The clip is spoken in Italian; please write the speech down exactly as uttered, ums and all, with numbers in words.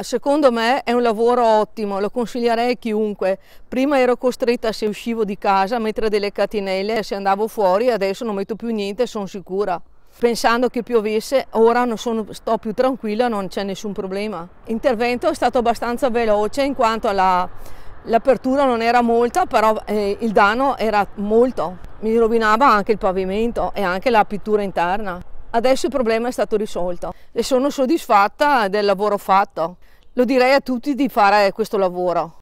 Secondo me è un lavoro ottimo, lo consiglierei a chiunque. Prima ero costretta, se uscivo di casa, a mettere delle catenelle, se andavo fuori, adesso non metto più niente, sono sicura. Pensando che piovesse, ora non sono, sto più tranquilla, non c'è nessun problema. L'intervento è stato abbastanza veloce, in quanto l'apertura non era molta, però eh, il danno era molto. Mi rovinava anche il pavimento e anche la pittura interna. Adesso il problema è stato risolto e sono soddisfatta del lavoro fatto. Lo direi a tutti di fare questo lavoro.